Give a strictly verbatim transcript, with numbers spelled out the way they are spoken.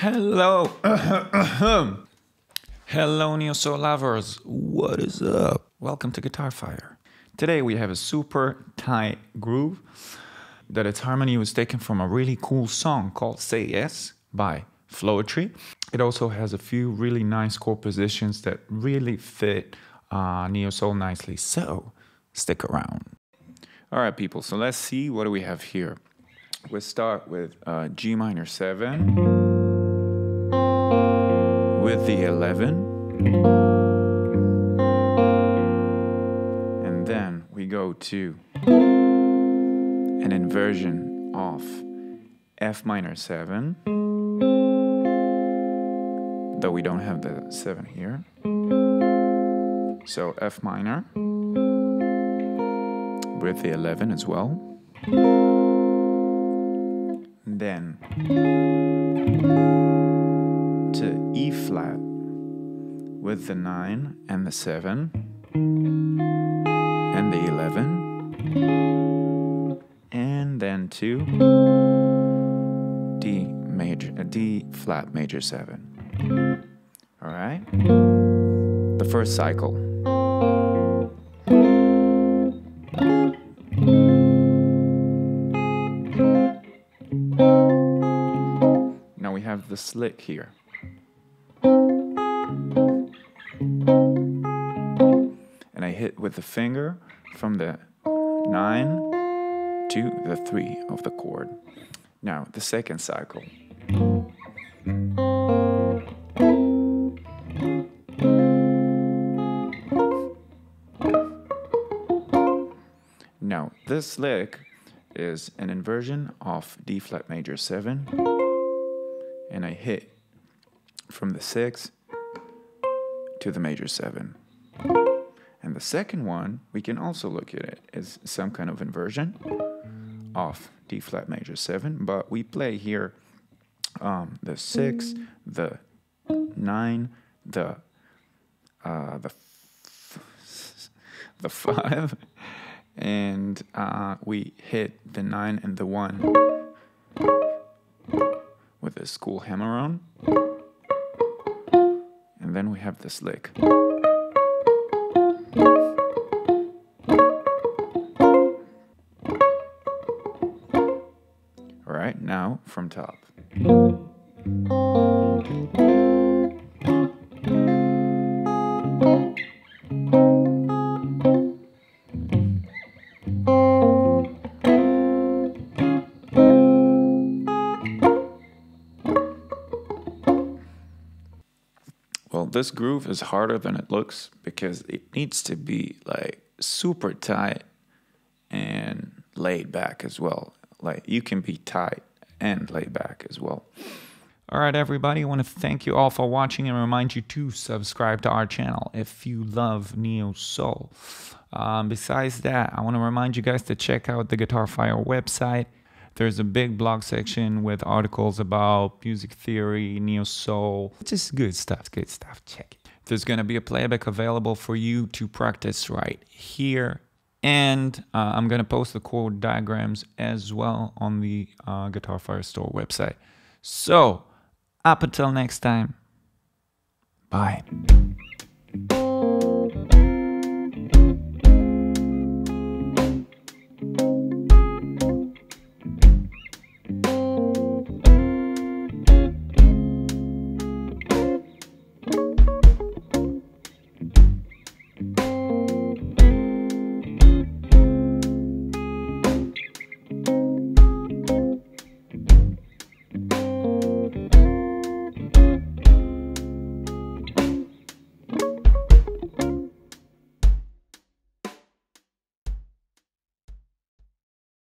Hello, hello Neo-Soul lovers, what is up? Welcome to Guitar Fire. Today we have a super tight groove that its harmony was taken from a really cool song called Say Yes by Floetry. It also has a few really nice chord positions that really fit uh, Neo-Soul nicely, so stick around. All right people, so let's see what do we have here. We'll start with uh, G minor seven. With the eleven, and then we go to an inversion of F minor seven, though we don't have the seven here, so F minor with the eleven as well, and then to E flat with the nine and the seven and the eleven, and then to D major, D flat major seven. All right, the first cycle. Now we have the slick here. And I hit with the finger from the nine to the three of the chord. Now, the second cycle. Now, this lick is an inversion of D flat major seven, and I hit from the six to the major seven. And the second one, we can also look at it as some kind of inversion of D flat major seven, but we play here um, the six, the nine, the uh, the f the five, and uh, we hit the nine and the one with a cool hammer on, and then we have this lick. Alright, now from top. Well, this groove is harder than it looks because it needs to be like super tight and laid back as well. Like, you can be tight and laid back as well. All right, everybody, I want to thank you all for watching and remind you to subscribe to our channel if you love Neo-Soul. Um, besides that, I want to remind you guys to check out the Guitar Fire website. There's a big blog section with articles about music theory, Neo-Soul, just good stuff, good stuff, check it. There's going to be a playback available for you to practice right here. And uh, I'm going to post the chord diagrams as well on the uh, Guitar Fire Store website. So, up until next time, bye.